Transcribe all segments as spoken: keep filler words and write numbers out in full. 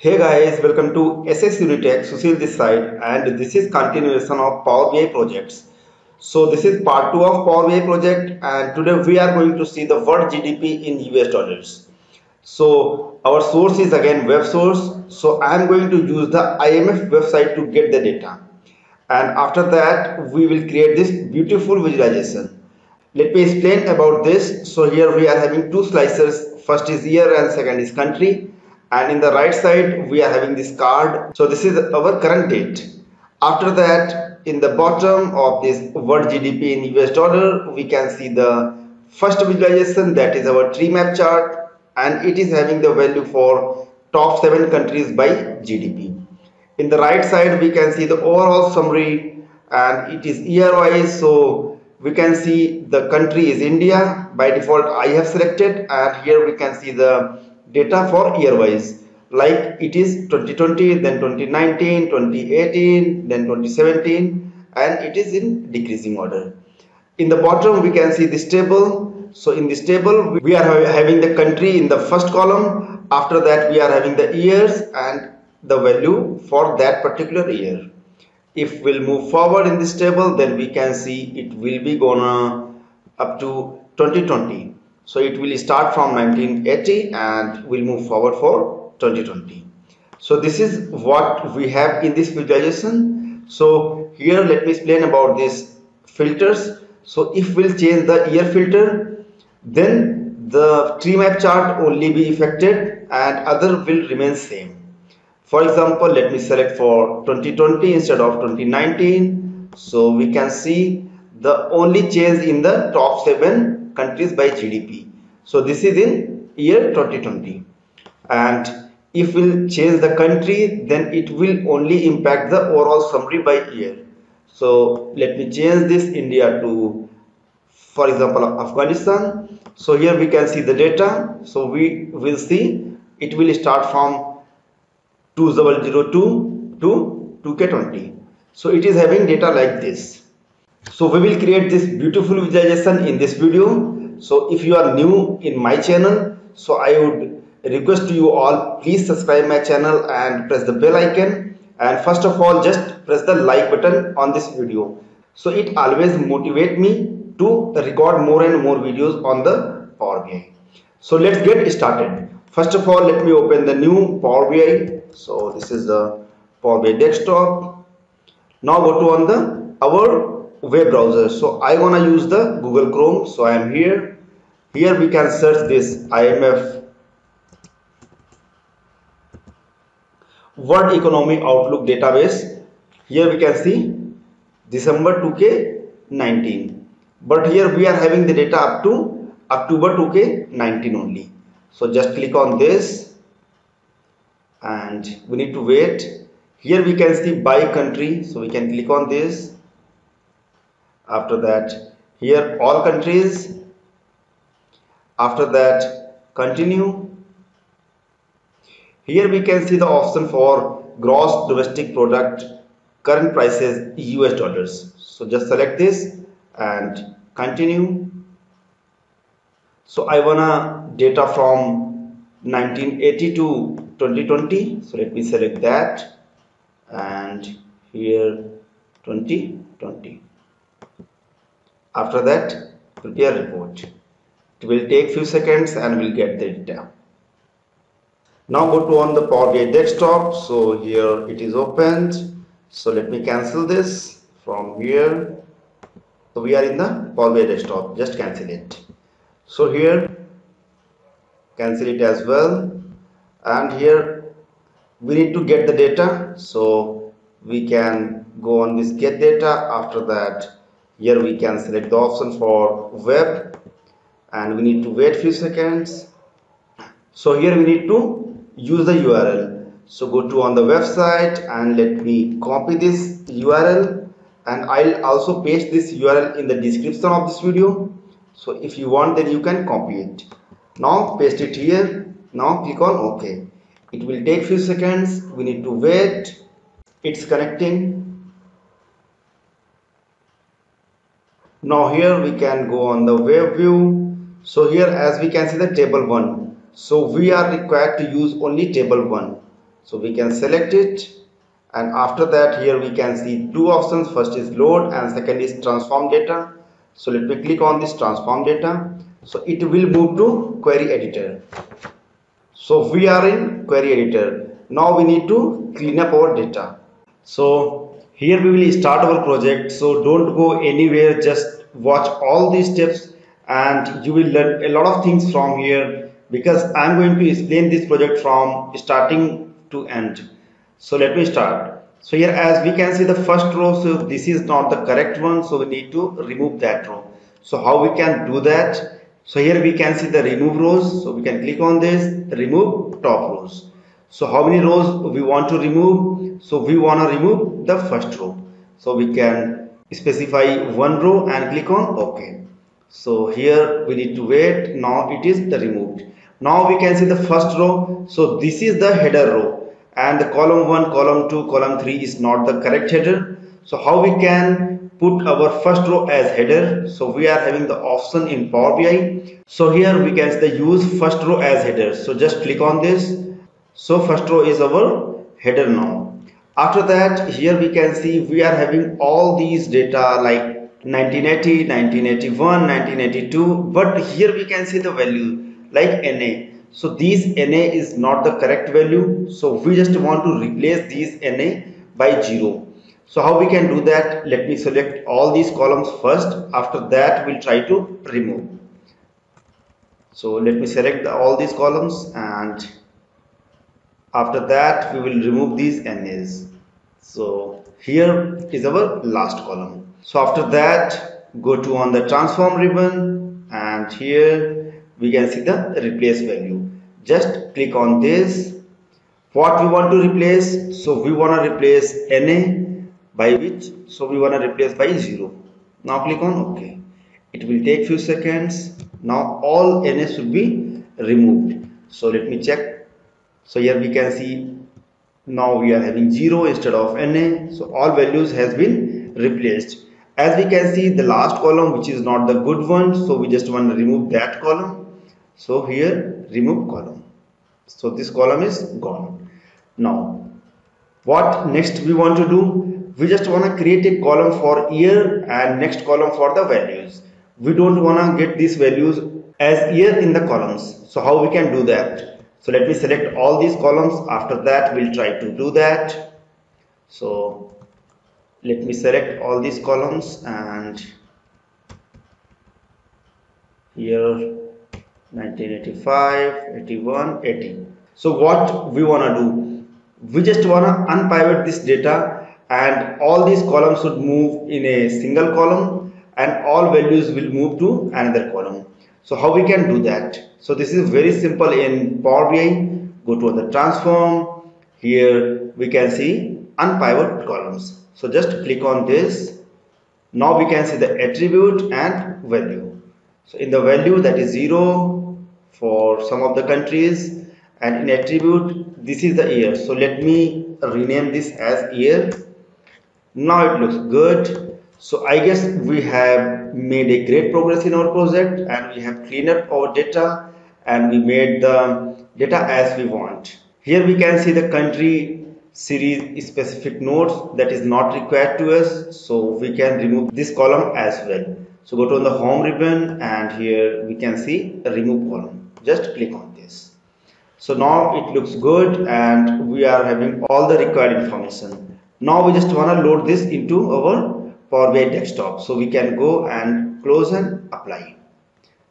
Hey guys, welcome to S S Unitech, Sushil this side, and this is continuation of Power B I projects. So this is part two of Power B I project, and today we are going to see the world G D P in U S dollars. So our source is again web source. So I am going to use the I M F website to get the data, and after that we will create this beautiful visualization. Let me explain about this. So here we are having two slicers. First is year and second is country. And in the right side we are having this card. So this is our current date. After that, in the bottom of this world G D P in U S dollar, we can see the first visualization, that is our tree map chart, and it is having the value for top seven countries by G D P. In the right side we can see the overall summary, and it is year wise. So we can see the country is India. By default I have selected, and here we can see the data for year wise, like it is twenty twenty, then twenty nineteen, twenty eighteen, then twenty seventeen, and it is in decreasing order. In the bottom we can see this table. So in this table we are having the country in the first column. After that we are having the years and the value for that particular year. If we'll move forward in this table, then we can see it will be gonna up to twenty twenty. So it will start from nineteen eighty and will move forward for twenty twenty. So this is what we have in this visualization. So here let me explain about these filters. So if we'll change the year filter, then the tree map chart only be affected and other will remain same. For example, let me select for twenty twenty instead of twenty nineteen. So we can see the only change in the top seven countries by G D P. So this is in year twenty twenty, and if we'll change the country, then it will only impact the overall summary by year. So let me change this India to, for example, Afghanistan. So here we can see the data. So we will see it will start from two thousand two to two K twenty. So it is having data like this. So we will create this beautiful visualization in this video. So if you are new in my channel, so I would request to you all, please subscribe my channel and press the bell icon. And first of all, just press the like button on this video. So it always motivates me to record more and more videos on the Power B I. So let's get started. First of all, let me open the new Power B I. So this is the Power B I Desktop. Now go to on the our web browser. So I want to use the Google Chrome. So I am here. Here we can search this I M F World Economic Outlook database. Here we can see December two K nineteen, but here we are having the data up to October two K nineteen only. So just click on this and we need to wait. Here we can see by country, so we can click on this. After that, here all countries. After that, continue. Here we can see the option for gross domestic product, current prices, U S dollars. So just select this and continue. So I wanna data from nineteen eighty to twenty twenty. So let me select that, and here twenty twenty. After that, prepare report. It will take few seconds and we'll get the data. Now go to on the Power B I Desktop. So here it is opened. So let me cancel this from here. So we are in the Power B I Desktop. Just cancel it. So here, cancel it as well. And here we need to get the data. So we can go on this get data. After that, here we can select the option for web, and we need to wait few seconds. So here we need to use the U R L. So go to on the website and let me copy this U R L, and I'll also paste this U R L in the description of this video. So if you want, then you can copy it. Now paste it here. Now click on OK. It will take few seconds. We need to wait. It's connecting. Now here we can go on the web view. So here as we can see the table one. So we are required to use only table one. So we can select it, and after that here we can see two options. First is load and second is transform data. So let me click on this transform data. So it will move to query editor. So we are in query editor. Now we need to clean up our data. So here we will start our project. So don't go anywhere, just watch all these steps and you will learn a lot of things from here, because I'm going to explain this project from starting to end. So let me start. So here, as we can see, the first row, so this is not the correct one, so we need to remove that row. So how we can do that? So here we can see the remove rows, so we can click on this, remove top rows. So how many rows we want to remove? So we want to remove the first row, so we can specify one row and click on OK. So here we need to wait. Now it is the removed. Now we can see the first row, so this is the header row, and the column one, column two, column three is not the correct header. So how we can put our first row as header? So we are having the option in Power B I. So here we can see the use first row as header, so just click on this. So first row is our header now. After that, here we can see we are having all these data like nineteen eighty, nineteen eighty-one, nineteen eighty-two, but here we can see the value like N A. So these N A is not the correct value, so we just want to replace these N A by zero. So how we can do that? Let me select all these columns first. After that, we'll try to remove. So let me select the, all these columns, and after that we will remove these N As. So here is our last column. So after that, go to on the transform ribbon, and here we can see the replace value. Just click on this. What we want to replace? So we want to replace N A by which? So we want to replace by zero. Now click on OK. It will take few seconds. Now all N As should be removed. So let me check. So here we can see now we are having zero instead of N A. So all values has been replaced. As we can see, the last column, which is not the good one, so we just want to remove that column. So here remove column. So this column is gone. Now what next we want to do? We just want to create a column for year and next column for the values. We don't want to get these values as year in the columns. So how we can do that? So let me select all these columns. After that, we'll try to do that. So let me select all these columns, and here nineteen eighty-five, eighty-one, eighty. So what we want to do? We just want to unpivot this data, and all these columns should move in a single column, and all values will move to another column. So how we can do that? So this is very simple in Power B I. Go to the transform. Here we can see unpivot columns. So just click on this. Now we can see the attribute and value. So in the value, that is zero for some of the countries, and in attribute, this is the year. So let me rename this as year. Now it looks good. So I guess we have made a great progress in our project, and we have cleaned up our data, and we made the data as we want. Here we can see the country series specific nodes that is not required to us, so we can remove this column as well. So go to the home ribbon, and here we can see a remove column. Just click on this. So now it looks good, and we are having all the required information. Now we just want to load this into our Power B I Desktop. So we can go and close and apply.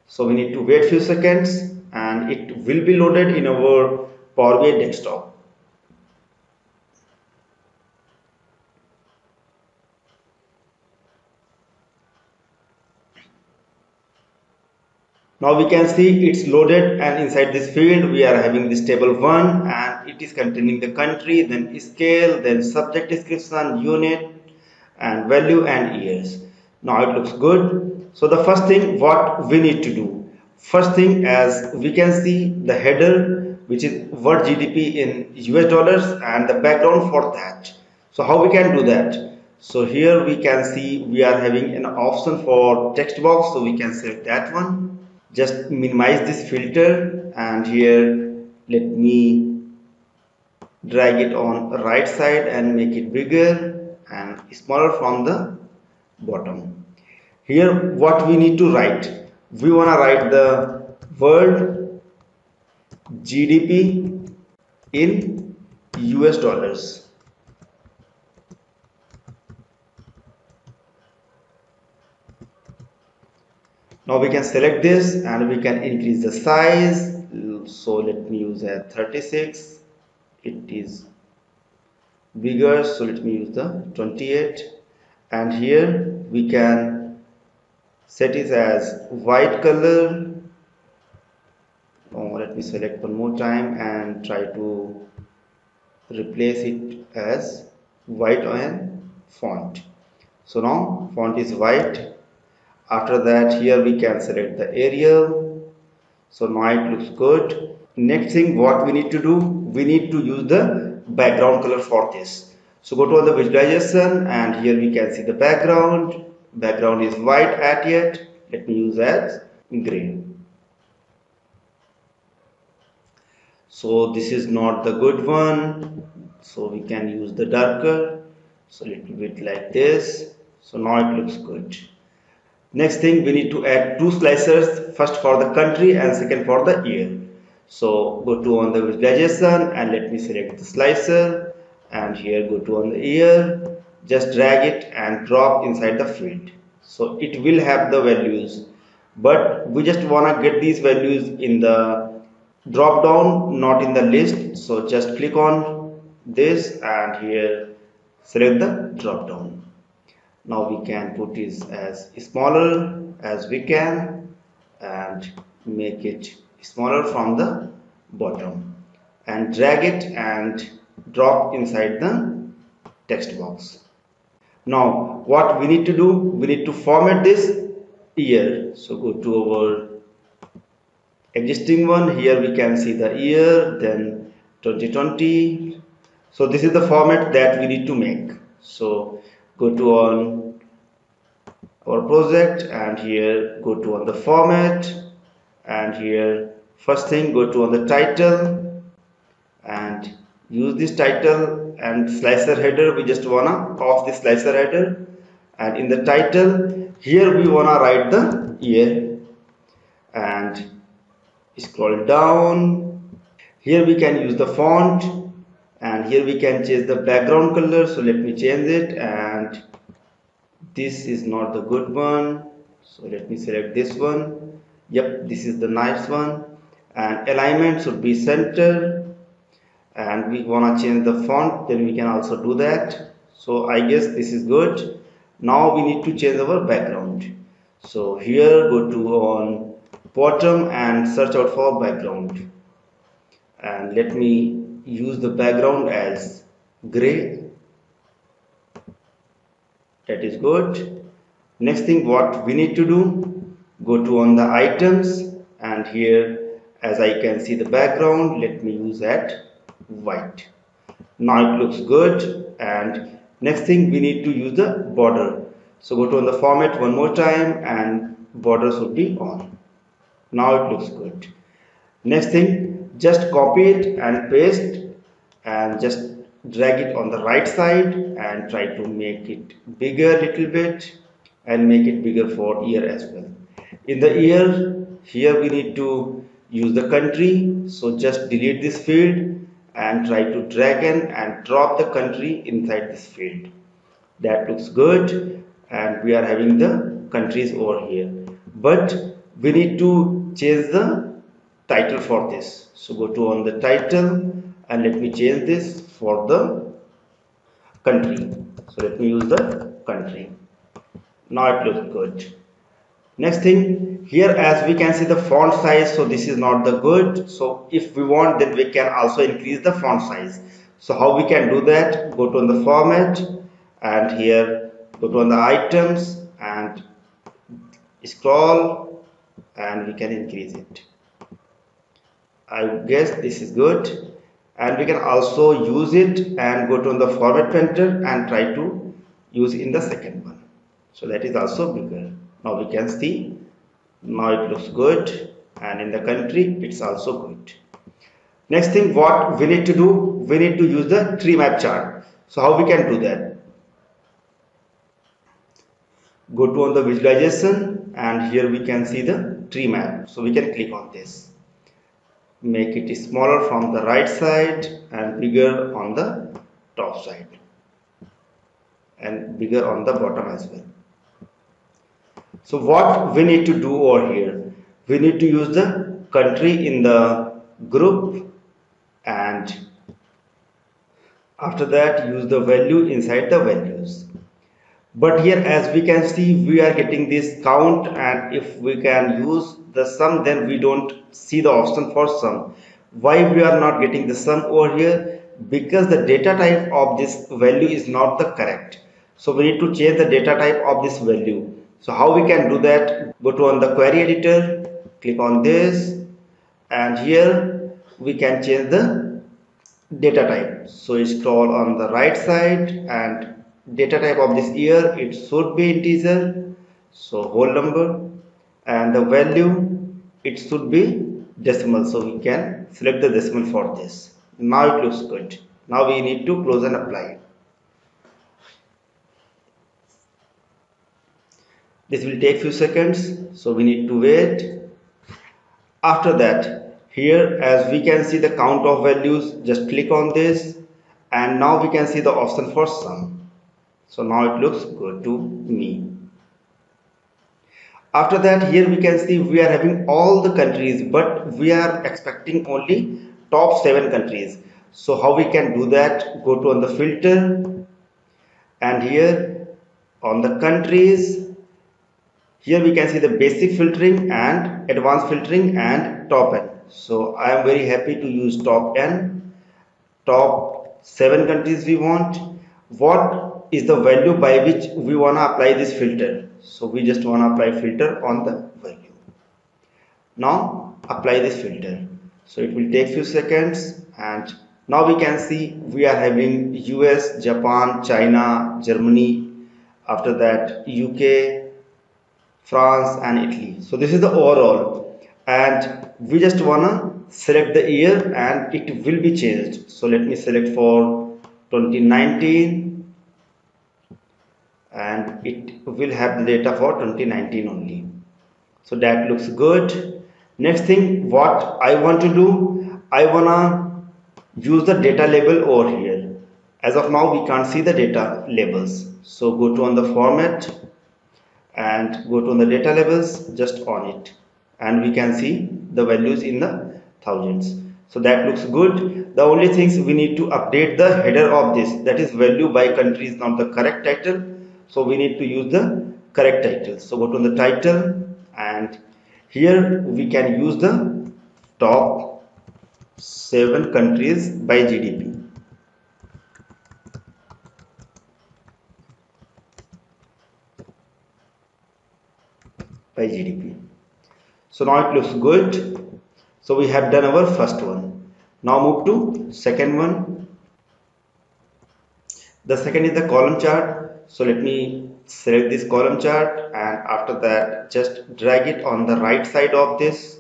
So we need to wait few seconds, and it will be loaded in our Power B I Desktop. Now we can see it's loaded, and inside this field we are having this table one, and it is containing the country, then scale, then subject description, unit, and value, and years. Now it looks good. So the first thing what we need to do, first thing, as we can see the header, which is what G D P in U S dollars, and the background for that. So how we can do that? So here we can see we are having an option for text box, so we can select that one. Just minimize this filter, and here let me drag it on the right side and make it bigger and smaller from the bottom. Here what we need to write, we want to write the world G D P in U S dollars. Now we can select this and we can increase the size. So let me use a thirty-six. It is bigger, so let me use the twenty-eight. And here we can set it as white color. Oh, let me select one more time and try to replace it as white on font. So now font is white. After that, here we can select the Arial. So now it looks good. Next thing what we need to do, we need to use the background color for this. So go to the visualization and here we can see the background. Background is white at yet. Let me use as gray. So this is not the good one. So we can use the darker. So a little bit like this. So now it looks good. Next thing, we need to add two slicers, first for the country and second for the year. So go to on the visualization and let me select the slicer and here go to on the year, just drag it and drop inside the field. So it will have the values, but we just want to get these values in the drop down, not in the list. So just click on this and here select the drop down. Now we can put this as smaller as we can and make it smaller from the bottom and drag it and drop inside the text box. Now what we need to do, we need to format this year. So go to our existing one. Here we can see the year, then twenty twenty. So this is the format that we need to make. So go to on our project and here go to on the format and here first thing go to on the title and use this title and slicer header. We just wanna off the slicer header and in the title here we wanna write the year and scroll down. Here we can use the font and here we can change the background color. So let me change it and this is not the good one, so let me select this one. Yep, this is the nice one. And alignment should be center and we want to change the font, then we can also do that. So I guess this is good. Now we need to change our background. So here go to on bottom and search out for background and let me use the background as gray. That is good. Next thing what we need to do, go to on the items and here as I can see the background, let me use that white. Now it looks good. And next thing we need to use the border. So go to on the format one more time and border should be on. Now it looks good. Next thing, just copy it and paste and just drag it on the right side and try to make it bigger little bit and make it bigger for year as well. In the year, here we need to use the country. So just delete this field and try to drag in and drop the country inside this field. That looks good. And we are having the countries over here. But we need to change the title for this. So go to on the title and let me change this for the country. So let me use the country. Now it looks good. Next thing, here as we can see the font size, so this is not the good. So if we want, then we can also increase the font size. So how we can do that, go to on the format and here go to on the items and scroll and we can increase it. I guess this is good. And we can also use it and go to the format painter and try to use in the second one. So that is also bigger. Now we can see, now it looks good. And in the country, it's also good. Next thing what we need to do, we need to use the tree map chart. So how we can do that? Go to on the visualization and here we can see the tree map. So we can click on this. Make it smaller from the right side and bigger on the top side and bigger on the bottom as well. So what we need to do over here, we need to use the country in the group and after that use the value inside the values. But here as we can see we are getting this count, and if we can use the sum then we don't see the option for sum. Why we are not getting the sum over here? Because the data type of this value is not the correct. So we need to change the data type of this value. So how we can do that? Go to on the query editor, click on this and here we can change the data type. So scroll on the right side and data type of this year, it should be integer, so whole number, and the value it should be decimal, so we can select the decimal for this. Now it looks good. Now we need to close and apply. This will take few seconds, so we need to wait. After that, here as we can see the count of values, just click on this and now we can see the option for sum. So now it looks good to me. After that, here we can see we are having all the countries, but we are expecting only top seven countries. So how we can do that? Go to on the filter and here on the countries, here we can see the basic filtering and advanced filtering and top N. So I am very happy to use top N, top seven countries we want. What is the value by which we want to apply this filter? So we just want to apply filter on the value. Now apply this filter. So it will take few seconds and now we can see we are having U S, Japan, China, Germany, after that U K, France and Italy. So this is the overall and we just want to select the year and it will be changed. So let me select for twenty nineteen. And it will have the data for twenty nineteen only. So that looks good. Next thing what I want to do, I wanna use the data label over here. As of now we can't see the data labels, so go to on the format and go to on the data labels, just on it, and we can see the values in the thousands. So that looks good. The only things we need to update the header of this, that is value by country is not the correct title. So we need to use the correct title. So go to the title and here we can use the top seven countries by G D P. By G D P. So now it looks good. So we have done our first one. Now move to second one. The second is the column chart. So let me select this column chart and after that just drag it on the right side of this.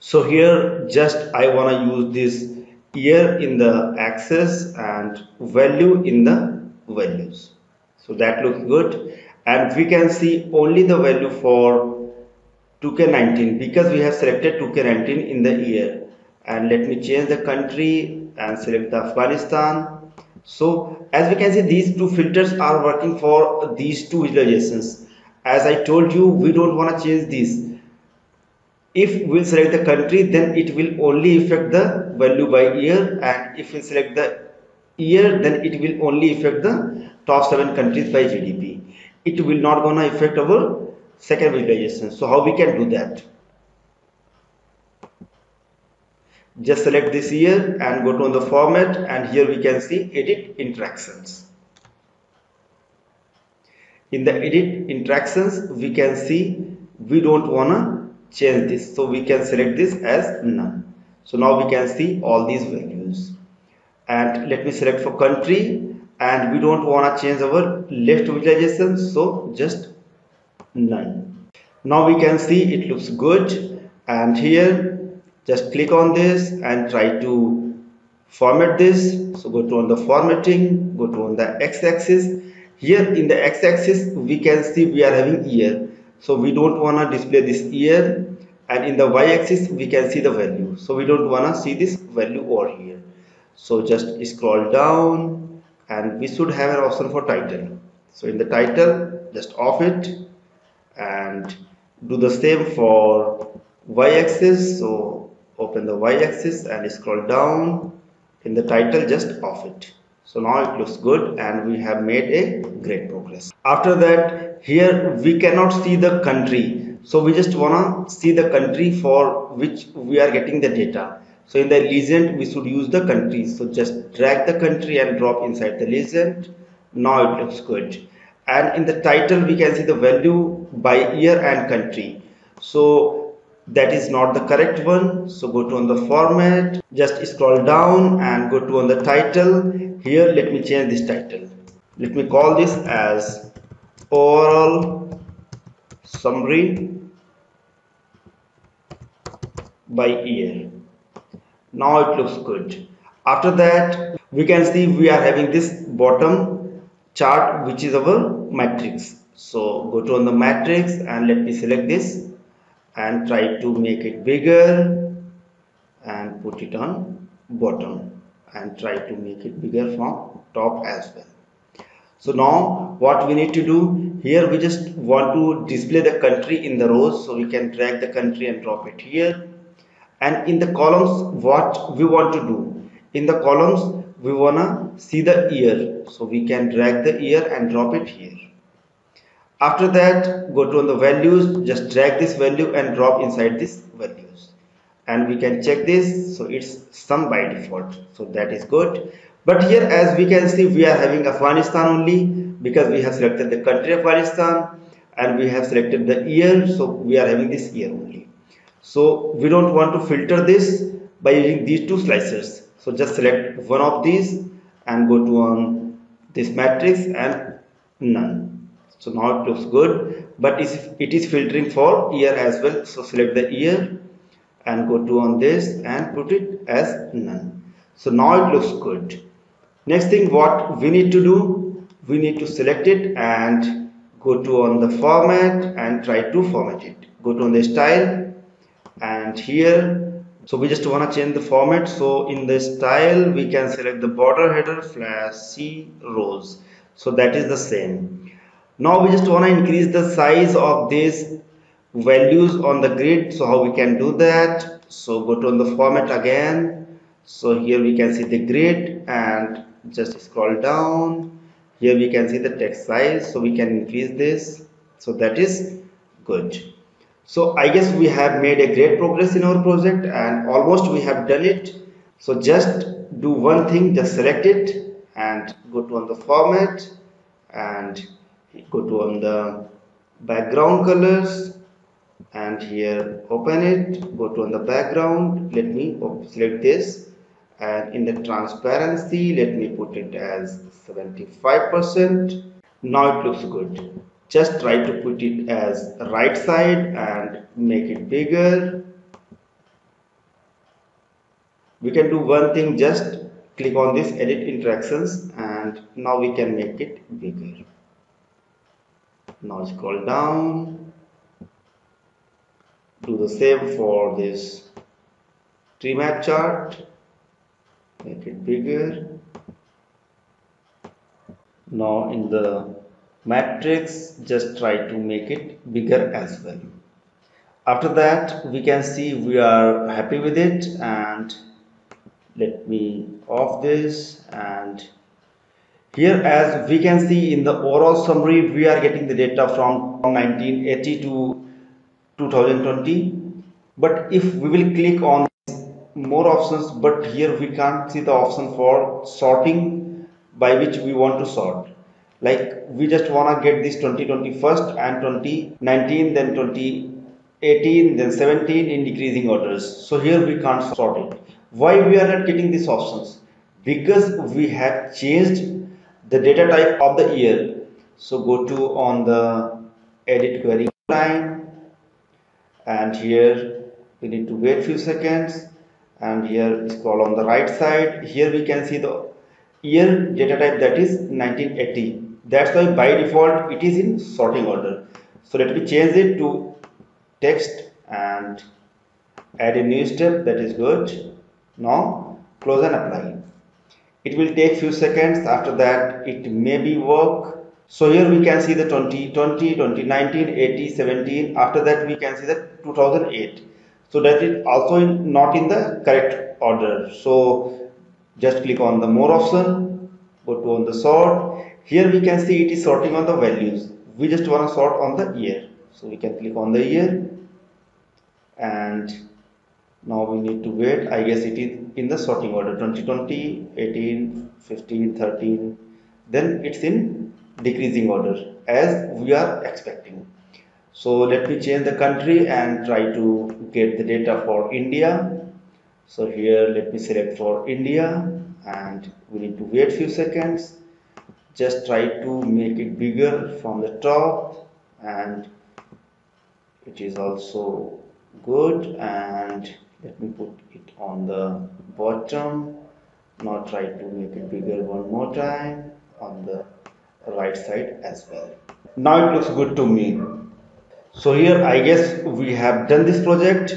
So here just I want to use this year in the axis and value in the values. So that looks good and we can see only the value for two K nineteen because we have selected two K nineteen in the year. And let me change the country and select the Afghanistan. So as we can see these two filters are working for these two visualizations. As I told you, we don't want to change these. If we select the country then it will only affect the value by year, and if we select the year then it will only affect the top seven countries by G D P. It will not gonna affect our second visualization. So how we can do that? Just select this year and go to on the format and here we can see edit interactions. In the edit interactions we can see we don't wanna change this, so we can select this as none. So now we can see all these values and let me select for country and we don't wanna change our left visualization, so just none. Now we can see it looks good and here Just click on this and try to format this. So go to on the formatting, go to on the x-axis. Here in the x-axis we can see we are having year, so we don't want to display this year, and in the y-axis we can see the value, so we don't want to see this value over here. So just scroll down and we should have an option for title. So in the title just off it and do the same for y-axis. So open the y-axis and scroll down, in the title just off it. So now it looks good and we have made a great progress. After that, here we cannot see the country, so we just wanna see the country for which we are getting the data. So in the legend we should use the country, so just drag the country and drop inside the legend. Now it looks good, and in the title we can see the value by year and country, so that is not the correct one. So go to on the format, just scroll down and go to on the title. Here let me change this title, let me call this as overall summary by year. Now it looks good. After that we can see we are having this bottom chart which is our matrix. So go to on the matrix and let me select this and try to make it bigger and put it on bottom, and try to make it bigger from top as well. So now what we need to do here, we just want to display the country in the rows, so we can drag the country and drop it here. And in the columns what we want to do, in the columns we wanna see the year, so we can drag the year and drop it here. After that go to on the values, just drag this value and drop inside this values, and we can check this, so it's sum by default, so that is good. But here as we can see we are having Afghanistan only, because we have selected the country Afghanistan and we have selected the year, so we are having this year only. So we don't want to filter this by using these two slicers, so just select one of these and go to on this matrix and none. So now it looks good, but it is filtering for year as well, so select the year and go to on this and put it as none. So now it looks good. Next thing what we need to do, we need to select it and go to on the format and try to format it. Go to on the style and here, so we just want to change the format. So in the style we can select the border header slash C rows, so that is the same. Now we just want to increase the size of these values on the grid, so how we can do that. So go to on the format again, so here we can see the grid and just scroll down. Here we can see the text size, so we can increase this, so that is good. So I guess we have made a great progress in our project and almost we have done it. So just do one thing, just select it and go to on the format and go to on the background colors, and here open it, go to on the background, let me select this, and in the transparency let me put it as seventy-five percent. Now it looks good. Just try to put it as right side and make it bigger. We can do one thing, just click on this edit interactions and now we can make it bigger. Now scroll down, do the same for this tree map chart, make it bigger. Now in the matrix just try to make it bigger as well. After that we can see we are happy with it, and let me off this. And here as we can see in the overall summary we are getting the data from nineteen eighty to two thousand twenty, but if we will click on more options, but here we can't see the option for sorting by which we want to sort. Like we just want to get this twenty twenty first and twenty nineteen, then twenty eighteen, then seventeen in decreasing orders, so here we can't sort it. Why we are not getting these options? Because we have changed the data type of the year. So go to on the edit query line and here we need to wait few seconds, and here scroll on the right side. Here we can see the year data type, that is nineteen eighty. That's why by default it is in sorting order. So let me change it to text and add a new step. That is good. Now close and apply. It will take few seconds. After that it may be work. So here we can see the twenty twenty, twenty nineteen, eighty, seventeen. After that we can see the two thousand eight. So that is also in, not in the correct order. So just click on the more option, go to on the sort. Here we can see it is sorting on the values. We just want to sort on the year. So we can click on the year, and now we need to wait. I guess it is in the sorting order, twenty twenty, eighteen, fifteen, thirteen. Then it's in decreasing order as we are expecting. So let me change the country and try to get the data for India. So here let me select for India, and we need to wait few seconds. Just try to make it bigger from the top, and it is also good. And let me put it on the bottom. Now try to make it bigger one more time on the right side as well. Now it looks good to me. So here I guess we have done this project.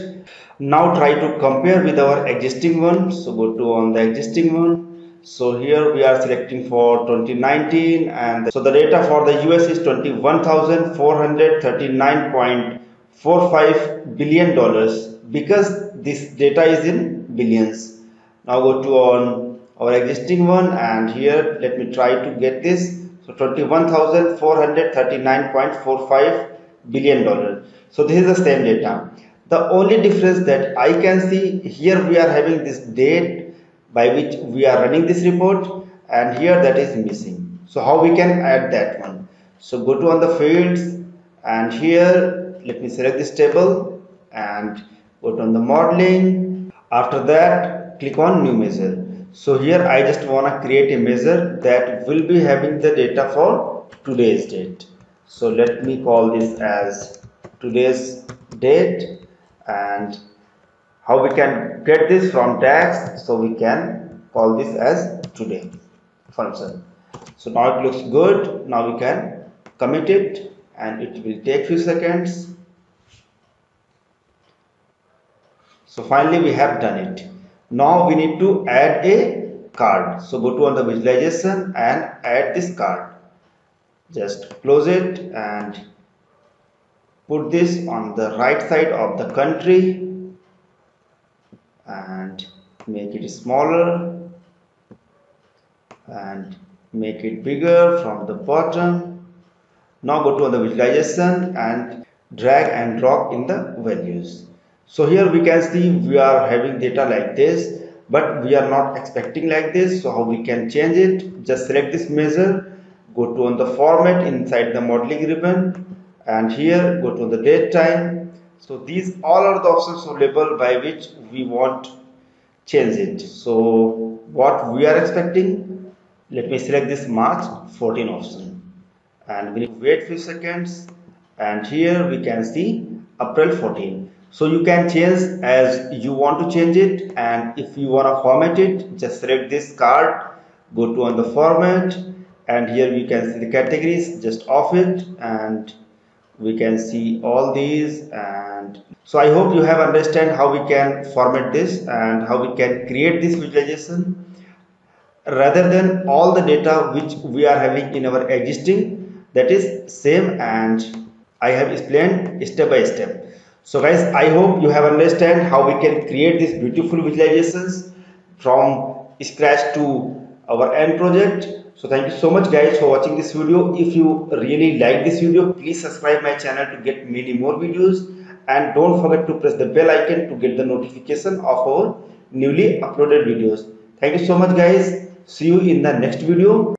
Now try to compare with our existing one. So go to on the existing one. So here we are selecting for twenty nineteen, and so the data for the U S is twenty-one thousand four hundred thirty-nine point four five billion dollars, because this data is in billions. Now go to on our existing one, and here let me try to get this. So twenty-one thousand four hundred thirty-nine point four five billion dollars. So this is the same data. The only difference that I can see, here we are having this date by which we are running this report, and here that is missing. So how we can add that one? So go to on the fields, and here let me select this table and go to on the modeling. After that click on new measure. So here I just want to create a measure that will be having the data for today's date. So let me call this as today's date. And how we can get this from tags? So we can call this as today function. So now it looks good. Now we can commit it, and it will take few seconds. So finally we have done it. Now we need to add a card. So go to on the visualization and add this card. Just close it and put this on the right side of the country and make it smaller and make it bigger from the bottom. Now go to the visualization and drag and drop in the values. So here we can see we are having data like this, but we are not expecting like this. So how we can change it? Just select this measure, go to on the format inside the modeling ribbon, and here go to the date time. So these all are the options available by which we want change it. So what we are expecting, let me select this March fourteen option, and we wait few seconds, and here we can see April fourteen. So you can change as you want to change it, and if you want to format it, just select this card, go to on the format, and here we can see the categories, just off it, and we can see all these. And so I hope you have understand how we can format this and how we can create this visualization rather than all the data which we are having in our existing, that is same, and I have explained step by step. So guys, I hope you have understand how we can create these beautiful visualizations from scratch to our end project. So thank you so much guys for watching this video. If you really like this video, please subscribe my channel to get many more videos, and don't forget to press the bell icon to get the notification of our newly uploaded videos. Thank you so much guys. See you in the next video.